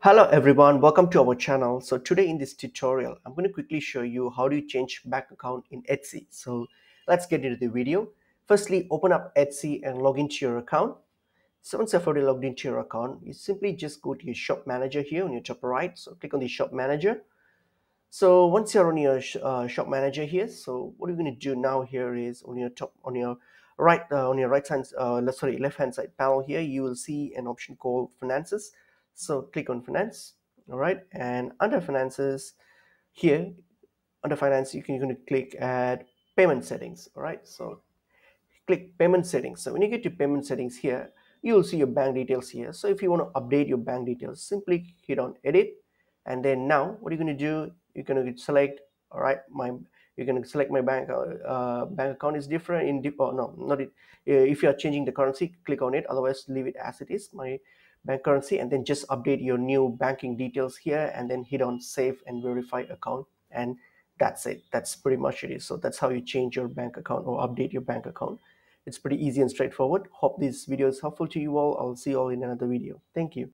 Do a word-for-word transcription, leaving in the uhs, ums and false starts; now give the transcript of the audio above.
Hello everyone, welcome to our channel. So today in this tutorial I'm going to quickly show you how do you change bank account in Etsy. So let's get into the video. Firstly, open up Etsy and log into your account. So once you've already logged into your account, you simply just go to your shop manager here on your top right. So click on the shop manager. So once you're on your uh, shop manager here, so what you're going to do now here is on your top on your right uh, on your right hand uh, sorry left hand side panel here, you will see an option called finances. So click on finance, all right, and under finances here, under finance, you can, you're going to click at payment settings, all right. So click payment settings. So when you get to payment settings here, you will see your bank details here. So if you want to update your bank details, simply hit on edit, and then now what you're going to do, you're going to select, all right, my you're going to select my bank uh, bank account is different in deep. Oh, no, not it. If you are changing the currency, click on it. Otherwise, leave it as it is. My bank currency, and then just update your new banking details here, and then hit on save and verify account, and that's it. That's pretty much it is. So that's how you change your bank account or update your bank account. It's pretty easy and straightforward. Hope this video is helpful to you all. I'll see you all in another video. Thank you.